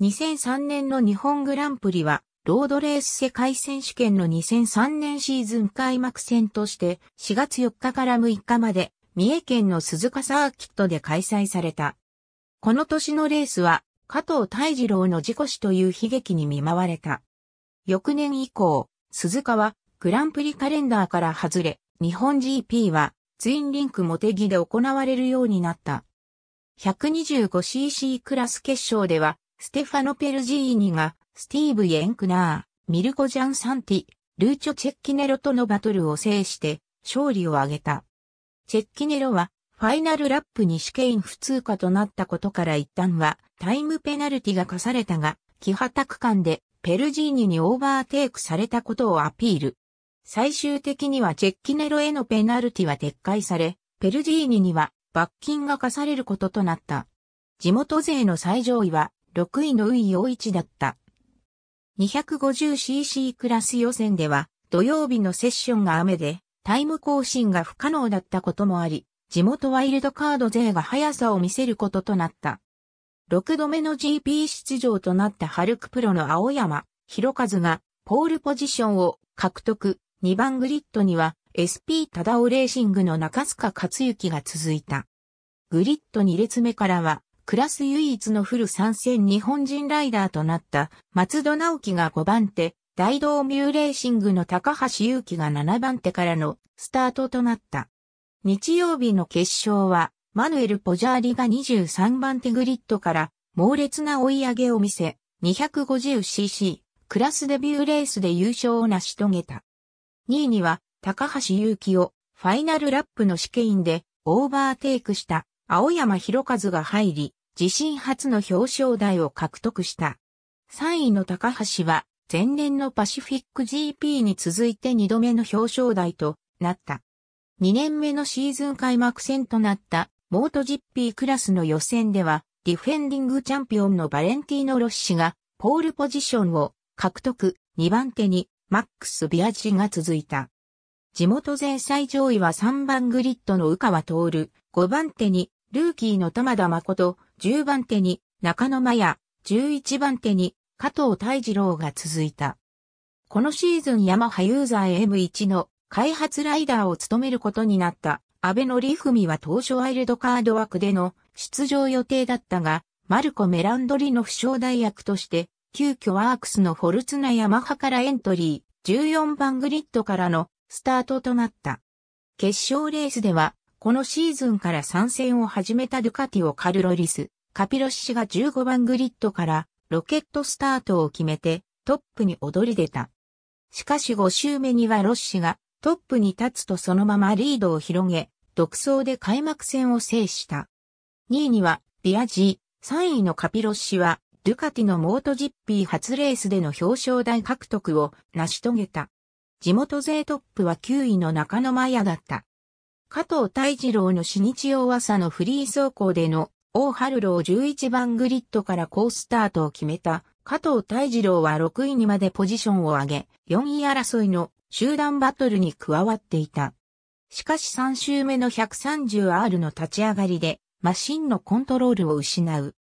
2003年の日本グランプリは、ロードレース世界選手権の2003年シーズン開幕戦として、4月4日から6日まで、三重県の鈴鹿サーキットで開催された。この年のレースは、加藤泰二郎の事故死という悲劇に見舞われた。翌年以降、鈴鹿はグランプリカレンダーから外れ、日本 GP はツインリンク茂木で行われるようになった。125cc クラス決勝では、ステファノ・ペルジーニが、スティーブ・イェンクナー、ミルコ・ジャンサンティ、ルーチョ・チェッキネロとのバトルを制して、勝利を挙げた。チェッキネロは、ファイナルラップに試験不通過となったことから一旦は、タイムペナルティが課されたが、木畑区間で、ペルジーニにオーバーテイクされたことをアピール。最終的にはチェッキネロへのペナルティは撤回され、ペルジーニには、罰金が課されることとなった。地元勢の最上位は、6位の宇井陽一だった。250cc クラス予選では土曜日のセッションが雨でタイム更新が不可能だったこともあり、地元ワイルドカード勢が速さを見せることとなった。6度目の GP 出場となったハルクプロの青山弘和がポールポジションを獲得。2番グリッドには SP 忠夫レーシングの中須賀克之が続いた。グリッド2列目からはクラス唯一のフル参戦日本人ライダーとなった松戸直樹が5番手、大同ミューレーシングの高橋祐希が7番手からのスタートとなった。日曜日の決勝はマヌエル・ポジャーリが23番手グリッドから猛烈な追い上げを見せ、250cc クラスデビューレースで優勝を成し遂げた。2位には高橋祐希をファイナルラップの試験でオーバーテイクした青山弘和が入り、自身初の表彰台を獲得した。3位の高橋は前年のパシフィック GP に続いて2度目の表彰台となった。2年目のシーズン開幕戦となったMotoGPクラスの予選ではディフェンディングチャンピオンのバレンティーノ・ロッシがポールポジションを獲得、2番手にマックス・ビアジが続いた。地元勢最上位は3番グリッドの宇川徹、5番手にルーキーの玉田誠、10番手に中野真也、11番手に加藤泰二郎が続いた。このシーズンヤマハユーザー M1 の開発ライダーを務めることになった阿部典史は当初ワイルドカード枠での出場予定だったが、マルコ・メランドリの負傷代役として、急遽ワークスのフォルツナヤマハからエントリー、14番グリッドからのスタートとなった。決勝レースでは、このシーズンから参戦を始めたドゥカティをカルロリス・カピロッシが15番グリッドからロケットスタートを決めてトップに躍り出た。しかし5周目にはロッシがトップに立つとそのままリードを広げ、独走で開幕戦を制した。2位にはビアジー、3位のカピロッシはドゥカティのモート GP 初レースでの表彰台獲得を成し遂げた。地元勢トップは9位の中野真也だった。加藤泰二郎の初日曜朝のフリー走行での王春郎11番グリッドから好スタートを決めた加藤泰二郎は6位にまでポジションを上げ4位争いの集団バトルに加わっていた。しかし3周目の 130R の立ち上がりでマシンのコントロールを失う。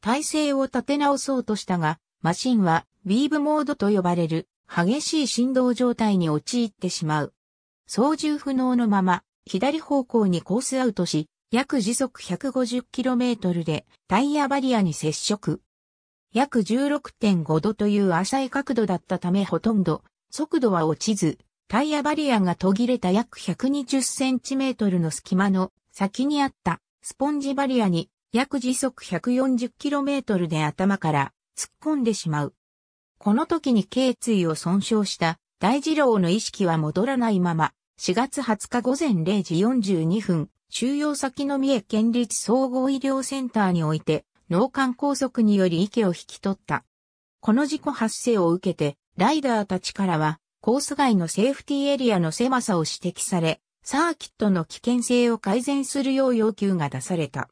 体勢を立て直そうとしたがマシンはウィーブモードと呼ばれる激しい振動状態に陥ってしまう。操縦不能のまま左方向にコースアウトし、約時速 150km でタイヤバリアに接触。約 16.5 度という浅い角度だったためほとんど速度は落ちず、タイヤバリアが途切れた約 120cm の隙間の先にあったスポンジバリアに約時速 140km で頭から突っ込んでしまう。この時に頸椎を損傷した泰二郎の意識は戻らないまま、4月20日午前0時42分、収容先の三重県立総合医療センターにおいて、脳幹梗塞により息を引き取った。この事故発生を受けて、ライダーたちからは、コース外のセーフティーエリアの狭さを指摘され、サーキットの危険性を改善するよう要求が出された。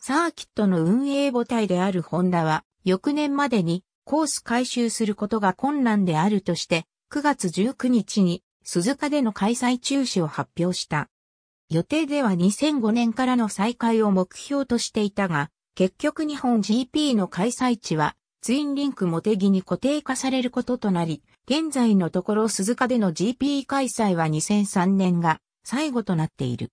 サーキットの運営母体であるホンダは、翌年までにコース改修することが困難であるとして、9月19日に、鈴鹿での開催中止を発表した。予定では2005年からの再開を目標としていたが、結局日本 GP の開催地はツインリンクもMotoGPに固定化されることとなり、現在のところ鈴鹿での GP 開催は2003年が最後となっている。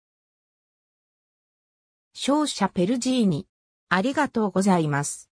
勝者ペルジーニ。ありがとうございます。